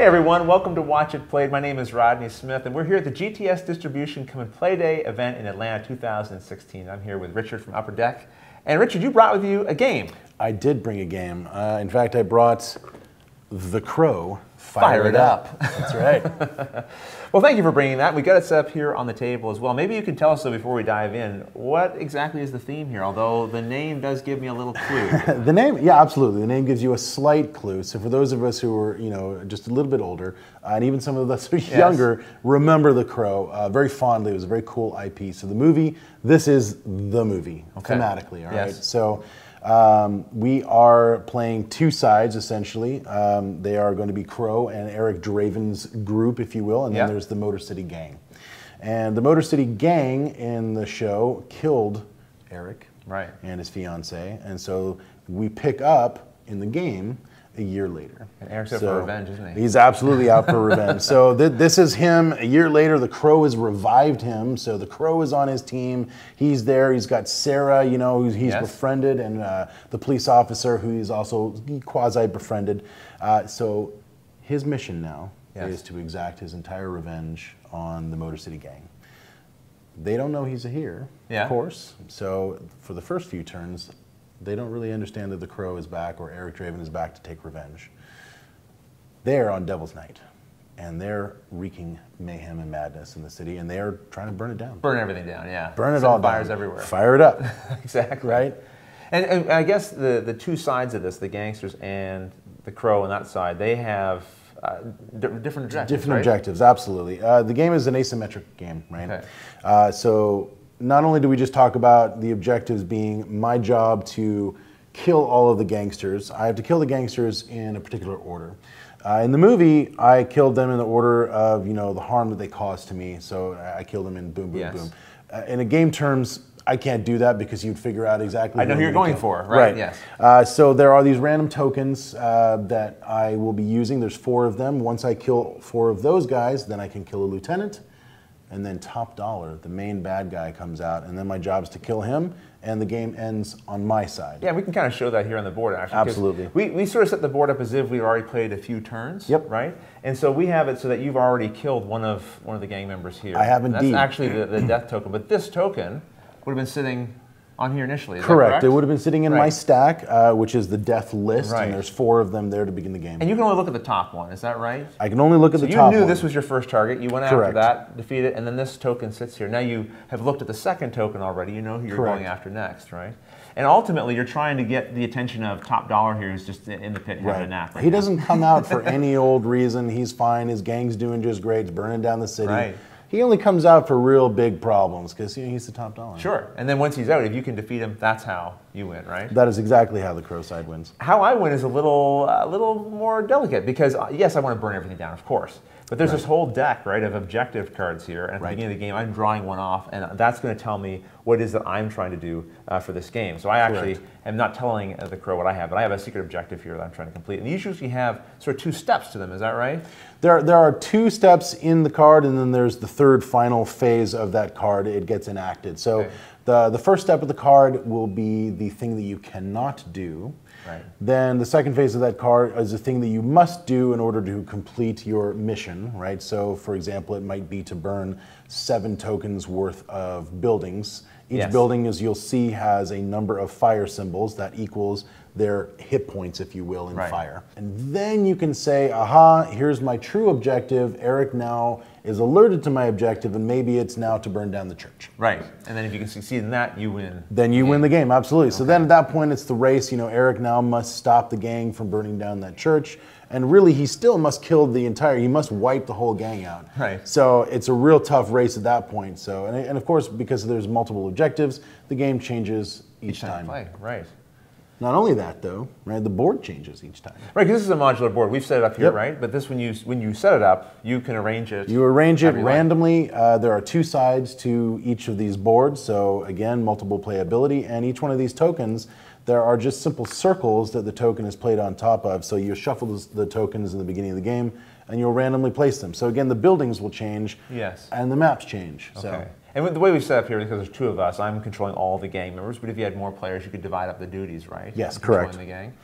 Hey everyone, welcome to Watch It Played. My name is Rodney Smith and we're here at the GTS Distribution Come and Play Day event in Atlanta 2016. I'm here with Richard from Upper Deck. And Richard, you brought with you a game. I did bring a game. In fact, I brought The Crow, Fire It Up. That's right. Well, thank you for bringing that. We got it set up here on the table as well. Maybe you can tell us, though, before we dive in, what exactly is the theme here? Although the name does give me a little clue. The name, yeah, absolutely. The name gives you a slight clue. So for those of us who are, you know, just a little bit older, and even some of us who are younger, remember The Crow very fondly. It was a very cool IP. So the movie, this is the movie, thematically, all right? So we are playing two sides, essentially. They are going to be Crow and Eric Draven's group, if you will, and then there's the Motor City Gang. And the Motor City Gang in the show killed Eric and his fiance, and so we pick up in the game a year later. And Eric's out for revenge, isn't he? He's absolutely out for revenge. So this is him a year later. The Crow has revived him. So the Crow is on his team. He's there. He's got Sarah, you know, who he's befriended, and the police officer who he's also quasi-befriended. So his mission now is to exact his entire revenge on the Motor City Gang. They don't know he's here, of course. So for the first few turns, they don't really understand that the Crow is back or Eric Draven is back to take revenge. They're on Devil's Night, and they're wreaking mayhem and madness in the city, and they are trying to burn it down. Burn everything down, Burn it all down. Fires everywhere. Fire it up. Exactly. Right? And I guess the two sides of this, the gangsters and the Crow on that side, they have different objectives, Different objectives, absolutely. The game is an asymmetric game, right? Okay. So not only do we just talk about the objectives being my job to kill all of the gangsters, I have to kill the gangsters in a particular order. In the movie, I killed them in the order of, you know, the harm that they caused to me. So I killed them in boom, boom, boom. In a game terms, I can't do that because you'd figure out exactly. I know who you're going for, right? Yes. So there are these random tokens that I will be using. There's four of them. Once I kill four of those guys, then I can kill a lieutenant. And then Top Dollar, the main bad guy, comes out, and then my job is to kill him, and the game ends on my side. Yeah, we can kind of show that here on the board, actually. Absolutely. We sort of set the board up as if we already played a few turns, right? And so we have it so that you've already killed one of the gang members here. I have indeed. That's actually the death token, but this token would have been sitting on here initially, is correct. It would have been sitting in my stack, which is the death list, and there's four of them there to begin the game. And you can only look at the top one, is that right? I can only look at the top one. So you knew this was your first target, you went after that, defeat it, and then this token sits here. Now you have looked at the second token already, you know who you're going after next, right? And ultimately, you're trying to get the attention of Top Dollar here, who's just in the pit having a nap. He doesn't come out for any old reason, he's fine, his gang's doing just great, it's burning down the city. He only comes out for real big problems because, you know, he's the Top Dollar. Sure. And then once he's out, if you can defeat him, that's how you win, right? That is exactly how the Crow side wins. How I win is a little more delicate because, yes, I want to burn everything down, of course. But there's this whole deck, of objective cards here. And at the beginning of the game, I'm drawing one off, and that's going to tell me what it is that I'm trying to do for this game. So I actually am not telling the Crow what I have, but I have a secret objective here that I'm trying to complete. And you usually have sort of two steps to them, is that right? There are two steps in the card, and then there's the third final phase of that card. It gets enacted. So the first step of the card will be the thing that you cannot do. Then the second phase of that card is the thing that you must do in order to complete your mission, right? So, for example, it might be to burn 7 tokens worth of buildings. Each building, as you'll see, has a number of fire symbols that equals their hit points, if you will, in fire. And then you can say, aha, here's my true objective. Eric now is alerted to my objective, and maybe it's now to burn down the church. And then if you can succeed in that, you win. Then you win the game, absolutely. So then at that point, it's the race. You know, Eric now must stop the gang from burning down that church. And really, he still must kill the entire, he must wipe the whole gang out. So it's a real tough race at that point. So, and of course, because there's multiple objectives, the game changes each time. Not only that, though, the board changes each time. Because this is a modular board. We've set it up here, But this, when you set it up, you can arrange it. You arrange it randomly. There are two sides to each of these boards. So, again, multiple playability. And each one of these tokens, there are just simple circles that the token is played on top of. So you shuffle the tokens in the beginning of the game. and you'll randomly place them. So again, the buildings will change, yes, and the maps change. Okay. So. And the way we set up here, because there's two of us, I'm controlling all the gang members, but if you had more players, you could divide up the duties, right? Yes, correct. The gang.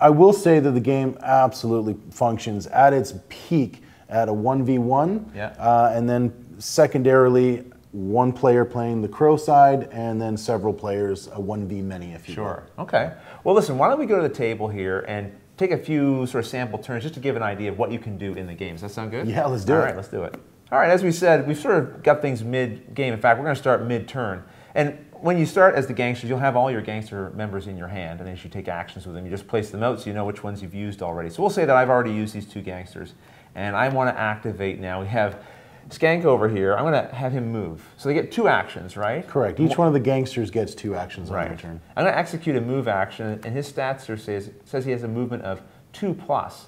I will say that the game absolutely functions at its peak at a 1v1, yeah, and then secondarily, one player playing the Crow side, and then several players, a 1v many, if you will. Sure, okay. Well, listen, why don't we go to the table here and take a few sort of sample turns just to give an idea of what you can do in the game. Does that sound good? Yeah, let's do it. All right, let's do it. All right, as we said, we've sort of got things mid-game. In fact, we're going to start mid-turn. And when you start as the gangsters, you'll have all your gangster members in your hand, and as you take actions with them, you just place them out so you know which ones you've used already. So we'll say that I've already used these two gangsters, and I want to activate now. We have Skank over here. I'm going to have him move. So they get two actions, right? Correct. Each one of the gangsters gets two actions on their turn. I'm going to execute a move action, and his stats here says he has a movement of 2+.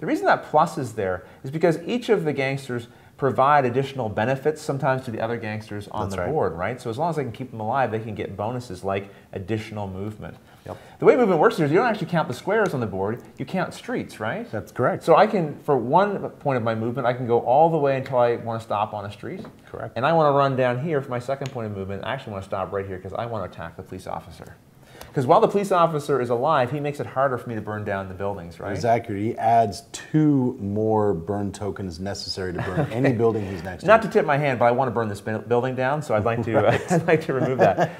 The reason that plus is there is because each of the gangsters provide additional benefits sometimes to the other gangsters on the board, right? So as long as they can keep them alive, they can get bonuses like additional movement. Yep. The way movement works here is you don't actually count the squares on the board, you count streets, right? That's correct. So I can, for one point of my movement, I can go all the way until I want to stop on a street. Correct. And I want to run down here for my second point of movement. I actually want to stop right here because I want to attack the police officer. Because while the police officer is alive, he makes it harder for me to burn down the buildings, right? Exactly. He adds 2 more burn tokens necessary to burn any building he's next to. Not to tip my hand, but I want to burn this building down, so I'd like to, I'd like to remove that.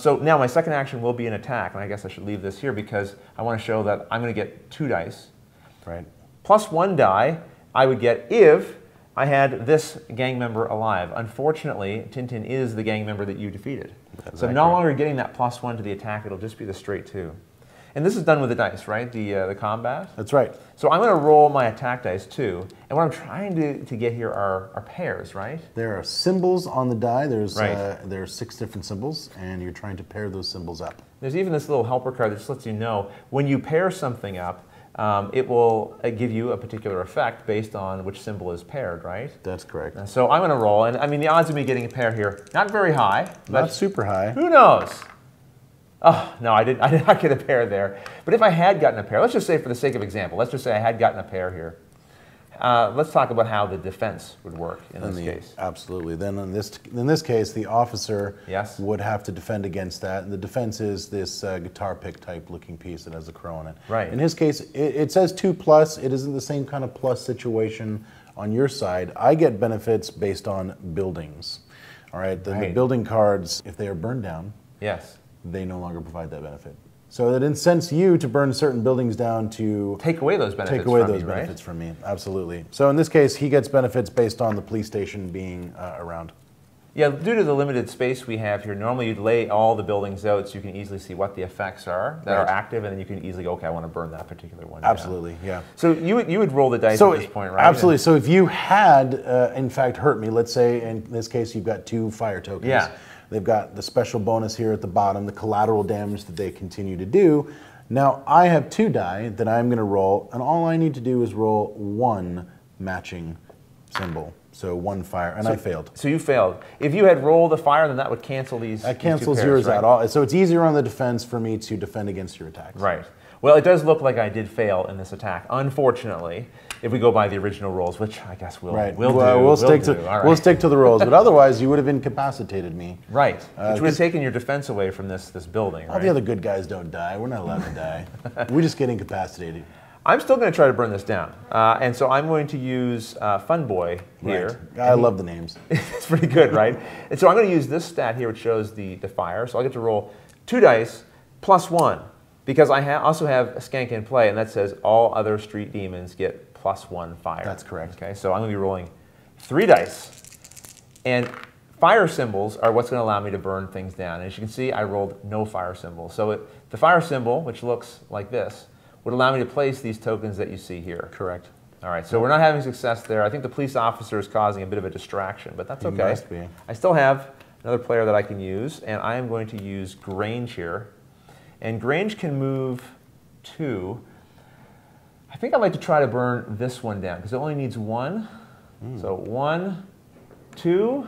So now my second action will be an attack, and I guess I should leave this here because I want to show that I'm going to get 2 dice. Right. Plus 1 die I would get if I had this gang member alive. Unfortunately, Tintin is the gang member that you defeated. That's so I'm no longer getting that +1 to the attack, it'll just be the straight 2. And this is done with the dice, right? The combat? That's right. So I'm going to roll my attack dice too, and what I'm trying to get here are pairs, right? There are symbols on the die, there are 6 different symbols, and you're trying to pair those symbols up. There's even this little helper card that just lets you know when you pair something up, it will give you a particular effect based on which symbol is paired, right? That's correct. And so I'm going to roll, and I mean the odds of me getting a pair here, not very high. Not super high. Who knows? Oh, no, I did not get a pair there. But if I had gotten a pair, let's just say for the sake of example, let's just say I had gotten a pair here. Let's talk about how the defense would work in this case. Absolutely. Then in this case, the officer would have to defend against that. And the defense is this guitar pick type looking piece that has a crow on it. Right. In his case, it says 2+. It isn't the same kind of plus situation on your side. I get benefits based on buildings. All right. Then the building cards, if they are burned down, they no longer provide that benefit. So that incents you to burn certain buildings down to take away those benefits from me. Absolutely. So in this case, he gets benefits based on the police station being around. Yeah, due to the limited space we have here, normally you'd lay all the buildings out so you can easily see what the effects are that are active, and then you can easily go, okay, I want to burn that particular one. Absolutely, yeah. So you would roll the dice at this point, right? Absolutely. And so if you had, in fact, hurt me, let's say in this case you've got 2 fire tokens. Yeah. They've got the special bonus here at the bottom, the collateral damage that they continue to do. Now I have 2 die that I'm going to roll, and all I need to do is roll 1 matching symbol. So 1 fire, and I failed. So you failed. If you had rolled a fire, then that would cancel these. That cancels yours out. So it's easier on the defense for me to defend against your attacks. Right. Well, it does look like I did fail in this attack, unfortunately, if we go by the original rules, which I guess we'll stick to the rules, but otherwise you would have incapacitated me. Right, which would have taken your defense away from this building, right? All the other good guys don't die. We're not allowed to die. We just get incapacitated. I'm still going to try to burn this down, and so I'm going to use Fun Boy here. Right. I love the names. It's pretty good, right? And so I'm going to use this stat here, which shows the fire, so I get to roll 2 dice plus 1. Because I also have a Skank in play, and that says all other street demons get +1 fire. That's correct. Okay, so I'm going to be rolling 3 dice. And fire symbols are what's going to allow me to burn things down. And as you can see, I rolled no fire symbol. So the fire symbol, which looks like this, would allow me to place these tokens that you see here. Correct. All right, so we're not having success there. I think the police officer is causing a bit of a distraction, but that's okay. He must be. I still have another player that I can use, and I am going to use Grange here. And Grange can move 2. I think I'd like to try to burn this one down because it only needs 1. So 1, 2,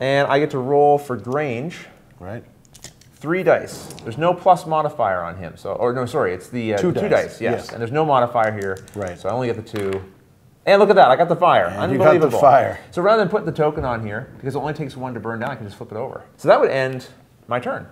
and I get to roll for Grange. Right. 3 dice. There's no plus modifier on him. So, or no, sorry, it's the 2 dice. Yes. And there's no modifier here. Right. So I only get the 2. And look at that, I got the fire. And unbelievable. You got the fire. So rather than putting the token on here, because it only takes one to burn down, I can just flip it over. So that would end my turn.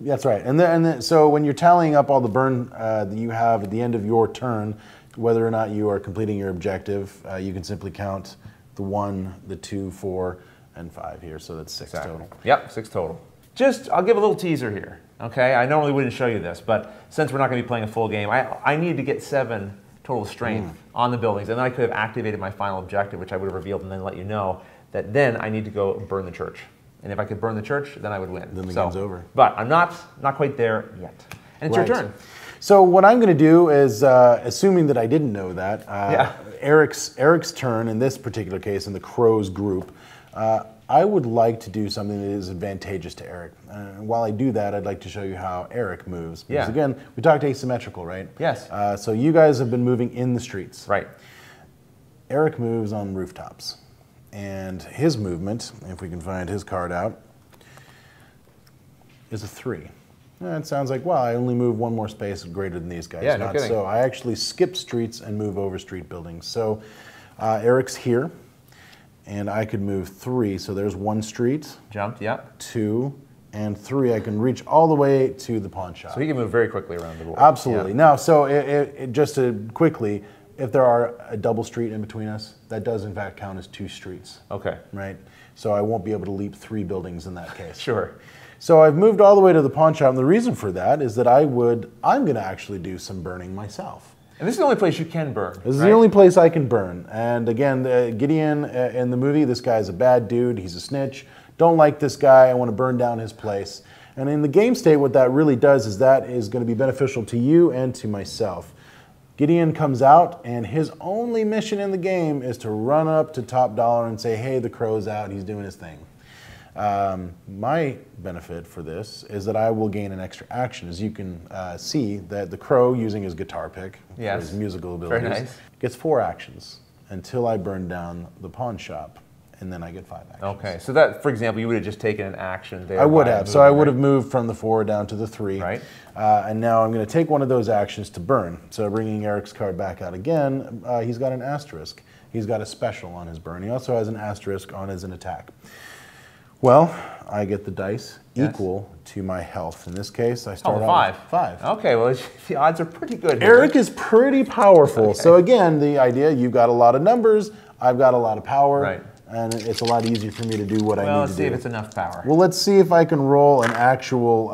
That's right. And then, so when you're tallying up all the burn that you have at the end of your turn, whether or not you are completing your objective, you can simply count the 1, the 2, 4, and 5 here. So that's 6 exactly. Total. Yep, 6 total. Just, I'll give a little teaser here, okay? I normally wouldn't show you this, but since we're not going to be playing a full game, I needed to get 7 total strength on the buildings, and then I could have activated my final objective, which I would have revealed and then let you know that then I need to go burn the church. And if I could burn the church, then I would win. Then the game's over. But I'm not quite there yet. And it's right. Your turn. So what I'm going to do is, assuming that I didn't know that, Eric's turn in this particular case in the Crow's group, I would like to do something that is advantageous to Eric. And while I do that, I'd like to show you how Eric moves. Because again, we talked asymmetrical, right? Yes. So you guys have been moving in the streets. Right. Eric moves on rooftops. And his movement, if we can find his card out, is a 3. And it sounds like, well, I only move 1 more space greater than these guys. Yeah, no kidding. So I actually skip streets and move over street buildings. So Eric's here, and I could move 3. So there's 1 street. Jumped, yeah. 2 and 3. I can reach all the way to the pawn shop. So he can move very quickly around the board. Absolutely. Yeah. Now, so it just to quickly... If there are a double street in between us, that does in fact count as 2 streets. Okay. Right? So I won't be able to leap 3 buildings in that case. Sure. So I've moved all the way to the pawn shop, and the reason for that is that I'm going to actually do some burning myself. And this is the only place you can burn, This is the only place I can burn. And again, Gideon in the movie, this guy's a bad dude, he's a snitch, don't like this guy, I want to burn down his place. And in the game state, what that really does is that is going to be beneficial to you and to myself. Gideon comes out, and his only mission in the game is to run up to Top Dollar and say, hey, the Crow's out, he's doing his thing. My benefit for this is that I will gain an extra action. As you can see, that the Crow, using his guitar pick, his musical abilities, gets 4 actions until I burn down the pawn shop. And then I get 5 actions. Okay, so that, for example, you would have just taken an action there. I would have. So I would have moved from the 4 down to the 3. Right. And now I'm going to take one of those actions to burn. So bringing Eric's card back out again, he's got an asterisk. He's got a special on his burn. He also has an asterisk on his attack. Well, I get the dice equal to my health. In this case, I start out with 5. Okay, well, the odds are pretty good. Eric is pretty powerful. Okay. So again, the idea, you've got a lot of numbers, I've got a lot of power. Right. And it's a lot easier for me to do what I need to do. Well, let's see if it's enough power. Well, let's see if I can roll an actual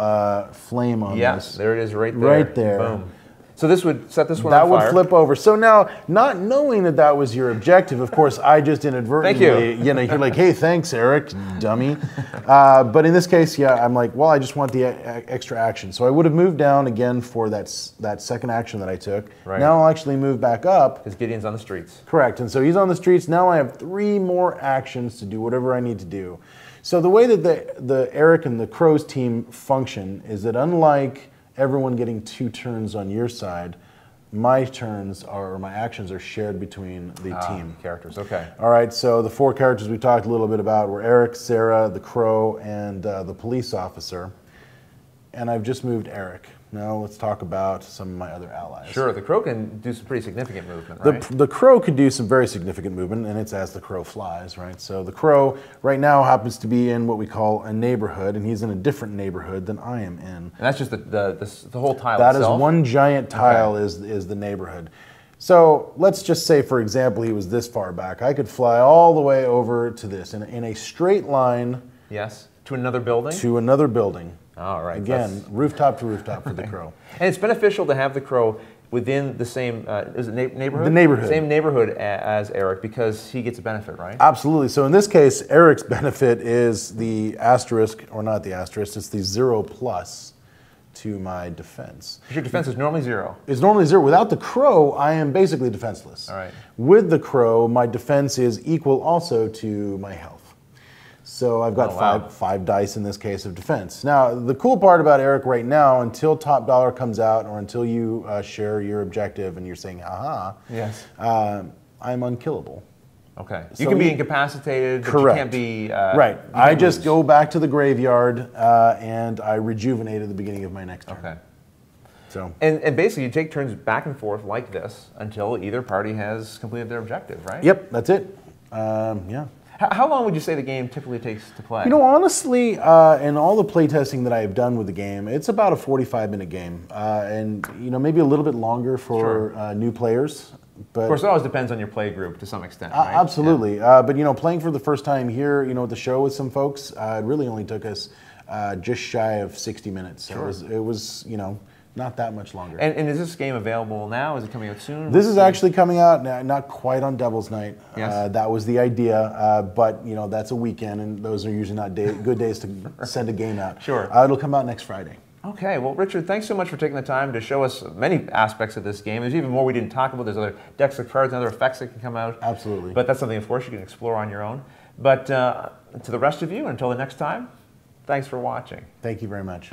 flame on this. Yes, there it is right there. Right there. Boom. So this would set this one on fire. That would flip over. So now, not knowing that that was your objective, of course, I just inadvertently, you know, you're like, hey, thanks, Eric, dummy. But in this case, I'm like, well, I just want the extra action. So I would have moved down again for that second action that I took. Right. Now I'll actually move back up. Because Gideon's on the streets. Correct. And so he's on the streets. Now I have 3 more actions to do whatever I need to do. So the way that the Eric and the Crow's team function is that unlike... everyone getting 2 turns on your side, my turns are, or my actions are shared between the team characters. Okay. All right. So the 4 characters we talked a little bit about were Eric, Sarah, the Crow, and the police officer. And I've just moved Eric. Now let's talk about some of my other allies. Sure. The Crow can do some pretty significant movement, right? The Crow could do some very significant movement, and it's as the Crow flies, right? So the Crow right now happens to be in what we call a neighborhood, and he's in a different neighborhood than I am in. And that's just the whole tile itself? That is one giant tile is the neighborhood. So let's just say, for example, he was this far back. I could fly all the way over to this in a straight line. Yes. To another building? To another building. All right. Again, rooftop to rooftop for the Crow. And it's beneficial to have the Crow within the same neighborhood? The neighborhood. Same neighborhood as Eric, because he gets a benefit, right? Absolutely. So in this case, Eric's benefit is the asterisk, or not the asterisk, it's the 0+ to my defense. Because your defense is normally 0. It's normally 0. Without the Crow, I am basically defenseless. All right. With the Crow, my defense is equal also to my health. So I've got 5 dice in this case of defense. Now, the cool part about Eric right now, until Top Dollar comes out or until you share your objective and you're saying, aha, I'm unkillable. Okay. So you can be incapacitated, but you can't be... right. I just go back to the graveyard and I rejuvenate at the beginning of my next turn. Okay. So and basically you take turns back and forth like this until either party has completed their objective, right? Yep, that's it. Yeah. How long would you say the game typically takes to play? You know, honestly, in all the playtesting that I have done with the game, it's about a 45-minute game, and you know, maybe a little bit longer for sure. New players. But of course, it always depends on your play group to some extent, right? Absolutely. Yeah. But you know, playing for the first time here, you know, at the show with some folks, it really only took us just shy of 60 minutes. So sure. it was, you know, not that much longer. And is this game available now? Is it coming out soon? This is actually coming out, not quite on Devil's Night. Yes. That was the idea, but you know, that's a weekend, and those are usually not good days to send a game out. Sure. It'll come out next Friday. Okay, well, Richard, thanks so much for taking the time to show us many aspects of this game. There's even more we didn't talk about. There's other decks of cards and other effects that can come out. Absolutely. But that's something, of course, you can explore on your own. But to the rest of you, until the next time, thanks for watching. Thank you very much.